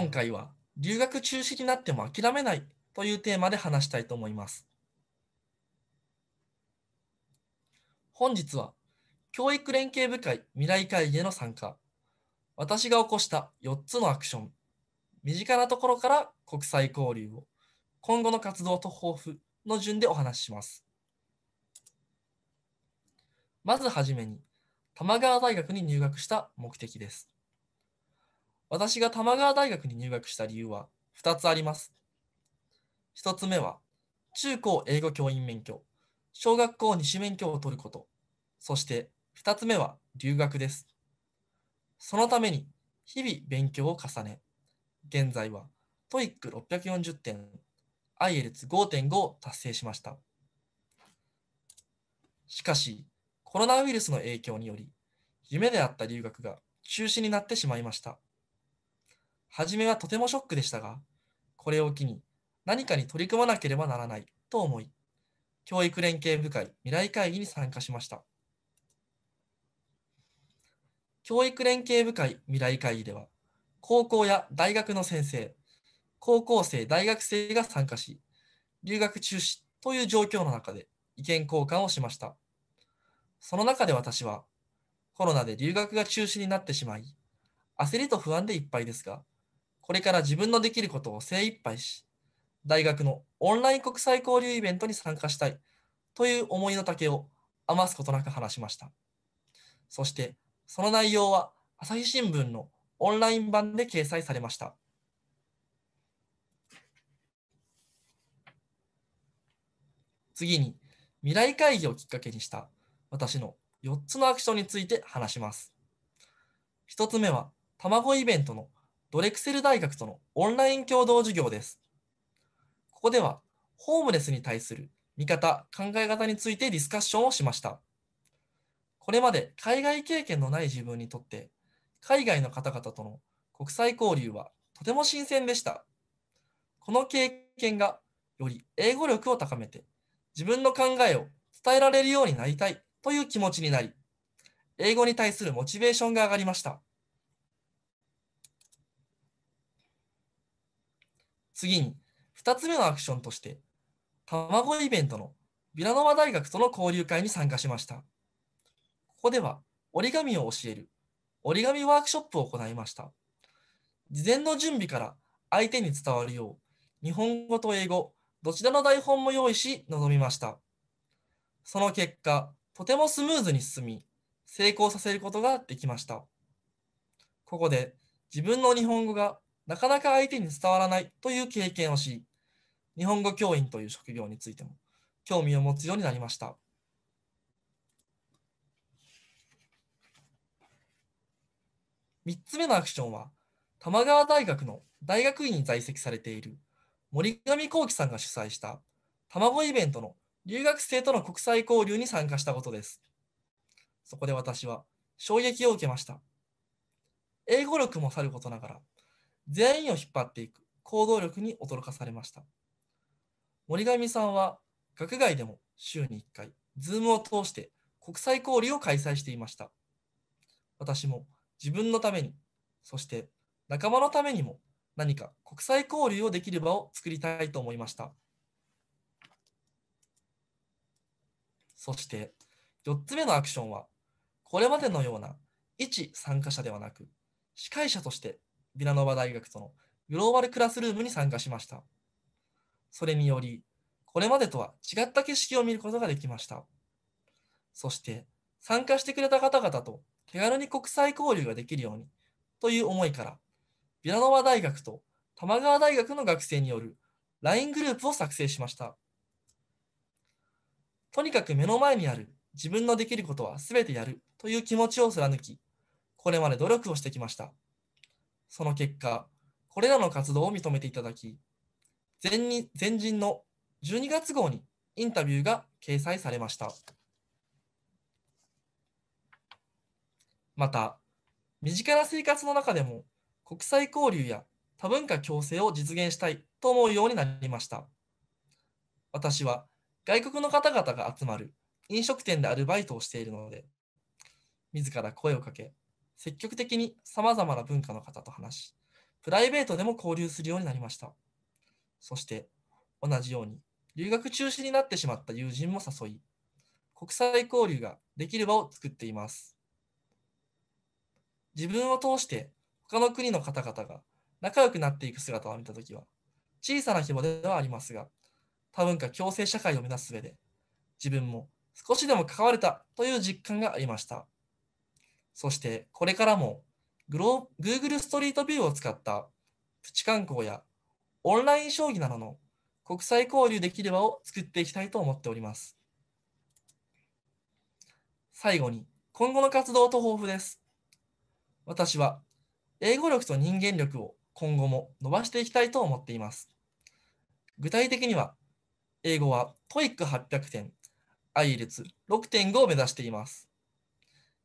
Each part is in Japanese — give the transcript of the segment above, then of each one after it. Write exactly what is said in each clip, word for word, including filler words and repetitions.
今回は留学中止になっても諦めないというテーマで話したいと思います。本日は教育連携部会未来会議への参加、私が起こしたよっつのアクション、身近なところから国際交流を、今後の活動と抱負の順でお話しします。まずはじめに、玉川大学に入学した目的です。私が玉川大学に入学した理由はふたつあります。ひとつめは、中高英語教員免許、小学校二種免許を取ること、そしてふたつめは留学です。そのために日々勉強を重ね、現在は トイックろっぴゃくよんじゅう 点、アイエルツごてんご を達成しました。しかし、コロナウイルスの影響により、夢であった留学が中止になってしまいました。初めはとてもショックでしたが、これを機に何かに取り組まなければならないと思い、教育連携部会未来会議に参加しました。教育連携部会未来会議では、高校や大学の先生、高校生、大学生が参加し、留学中止という状況の中で意見交換をしました。その中で私は、コロナで留学が中止になってしまい、焦りと不安でいっぱいですが、これから自分のできることを精一杯し、大学のオンライン国際交流イベントに参加したいという思いの丈を余すことなく話しました。そして、その内容は朝日新聞のオンライン版で掲載されました。次に、未来会議をきっかけにした私のよっつのアクションについて話します。ひとつめは、卵イベントのドレクセル大学とのオンライン共同授業です。ここでは、ホームレスに対する見方、考え方についてディスカッションをしました。これまで海外経験のない自分にとって、海外の方々との国際交流はとても新鮮でした。この経験がより英語力を高めて、自分の考えを伝えられるようになりたいという気持ちになり、英語に対するモチベーションが上がりました。次に、ふたつめのアクションとして、卵イベントのビラノバ大学との交流会に参加しました。ここでは折り紙を教える折り紙ワークショップを行いました。事前の準備から相手に伝わるよう、日本語と英語、どちらの台本も用意し臨みました。その結果、とてもスムーズに進み、成功させることができました。ここで自分の日本語がなかなか相手に伝わらないという経験をし、日本語教員という職業についても興味を持つようになりました。みっつめのアクションは、玉川大学の大学院に在籍されている森上幸喜さんが主催した卵イベントの留学生との国際交流に参加したことです。そこで私は衝撃を受けました。英語力もさることながら、全員を引っ張っていく行動力に驚かされました。森上さんは学外でも週にいっかい、Zoom を通して国際交流を開催していました。私も自分のために、そして仲間のためにも何か国際交流をできる場を作りたいと思いました。そしてよっつめのアクションは、これまでのような一参加者ではなく、司会者としてビラノバ大学とのグローバルクラスルームに参加しました。それにより、これまでとは違った景色を見ることができました。そして、参加してくれた方々と手軽に国際交流ができるようにという思いから、ビラノバ大学と玉川大学の学生による ライン グループを作成しました。とにかく目の前にある自分のできることは全てやるという気持ちを貫き、これまで努力をしてきました。その結果、これらの活動を認めていただき、前に、前人のじゅうにがつ号にインタビューが掲載されました。また、身近な生活の中でも国際交流や多文化共生を実現したいと思うようになりました。私は外国の方々が集まる飲食店でアルバイトをしているので、自ら声をかけ、積極的にさまざまな文化の方と話し、プライベートでも交流するようになりました。そして同じように留学中止になってしまった友人も誘い、国際交流ができる場を作っています。自分を通して他の国の方々が仲良くなっていく姿を見たときは、小さな規模ではありますが、多文化共生社会を目指す上で、自分も少しでも関われたという実感がありました。そしてこれからも Google ストリートビューを使ったプチ観光やオンライン将棋などの国際交流できる場を作っていきたいと思っております。最後に今後の活動と抱負です。私は英語力と人間力を今後も伸ばしていきたいと思っています。具体的には、英語は トイックはっぴゃくてん、アイエルツろくてんご を目指しています。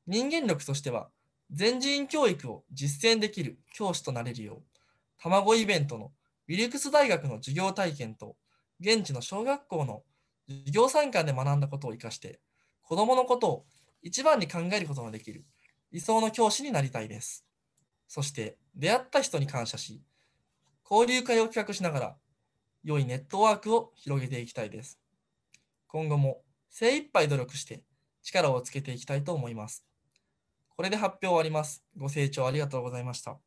人間力としては、全人教育を実践できる教師となれるよう、卵イベントのウィルクス大学の授業体験と、現地の小学校の授業参観で学んだことを生かして、子どものことを一番に考えることのできる理想の教師になりたいです。そして出会った人に感謝し、交流会を企画しながら、良いネットワークを広げていきたいです。今後も精一杯努力して力をつけていきたいと思います。これで発表を終わります。ご清聴ありがとうございました。